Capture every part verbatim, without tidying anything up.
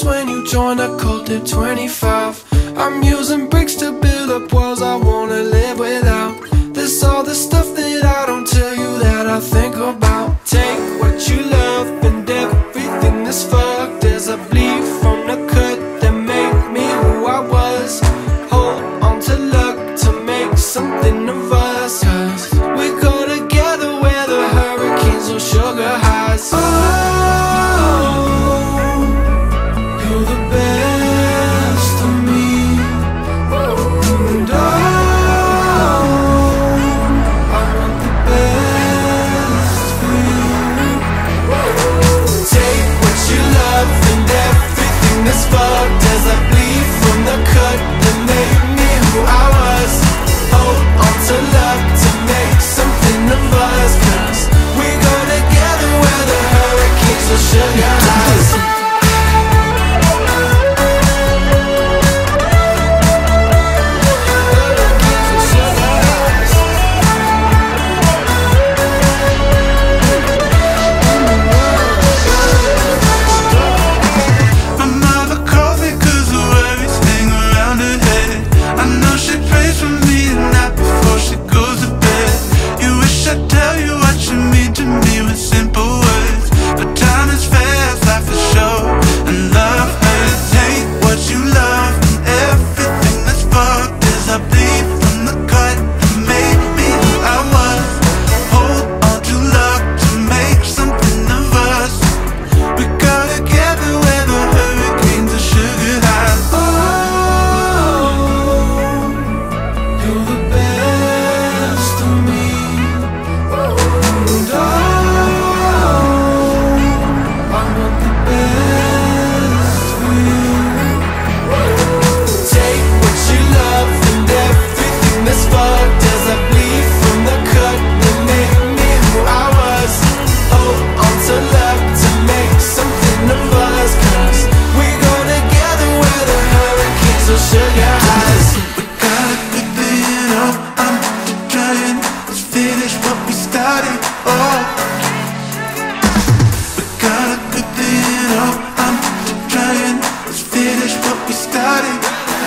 happens when you join a cult at twenty-five. I'm using bricks to build up walls I wanna live without. There's all the stuff that I don't tell you that I think about. Take what you love and everything that's fucked. There's a bleed from the cut that made me who I was. Hold on to luck to make something of us, 'cause we go together where the hurricanes or sugar highs. As I bleed from the cut that made me who I was, hold on to love to make something of us, 'cause we go together where the hurricanes will sugar highs.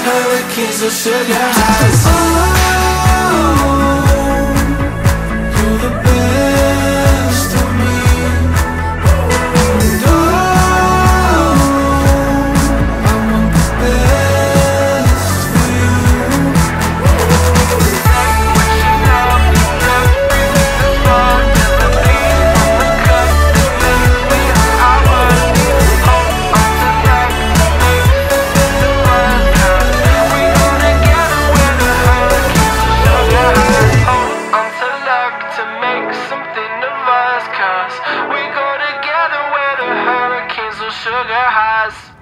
Hurricanes of sugar highs. Oh, you're the best of me. And oh, I want the best for you. To make something of us, 'cause we go together where the hurricanes will sugar highs.